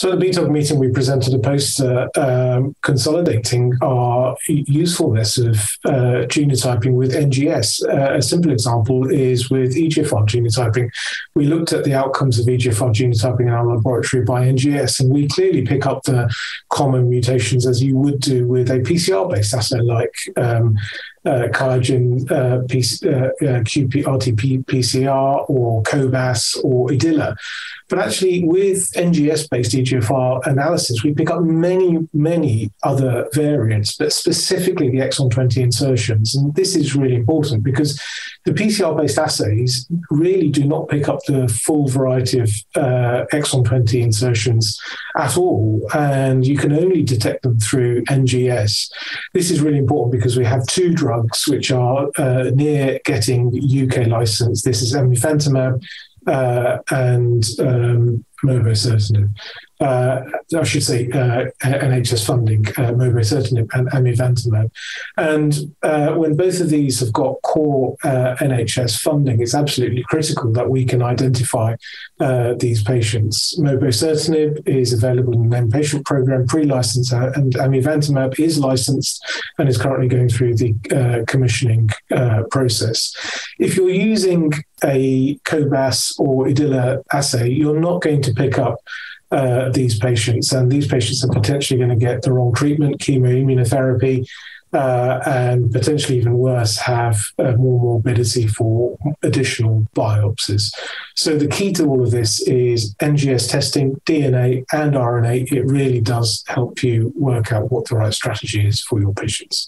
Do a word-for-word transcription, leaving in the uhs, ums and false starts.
So at the B TOG meeting, we presented a poster um, consolidating our usefulness of uh, genotyping with N G S. Uh, a simple example is with E G F R genotyping. We looked at the outcomes of E G F R genotyping in our laboratory by N G S, and we clearly pick up the common mutations as you would do with a P C R-based assay like um, uh, QIAGEN uh, uh, uh, Q P R T P P C R or Cobas or Idylla. But actually, with N G S-based E G F R analysis, we pick up many, many other variants, but specifically the exon twenty insertions. And this is really important because the P C R-based assays really do not pick up the full variety of uh, exon twenty insertions at all, and you can only detect them through N G S. This is really important because we have two drugs which are uh, near getting U K license. This is Amivantamab, Uh, and um, Mobocertinib. Uh, I should say uh, N H S funding, uh, Mobocertinib and Amivantamab. And uh, when both of these have got core uh, N H S funding, it's absolutely critical that we can identify uh, these patients. Mobocertinib is available in an inpatient program, pre-licensed, and Amivantamab is licensed and is currently going through the uh, commissioning uh, process. If you're using a Cobas or Idylla assay, you're not going to pick up Uh, these patients, and these patients are potentially going to get the wrong treatment, chemoimmunotherapy, uh, and potentially even worse, have uh, more morbidity for additional biopsies. So the key to all of this is N G S testing, D N A and R N A. It really does help you work out what the right strategy is for your patients.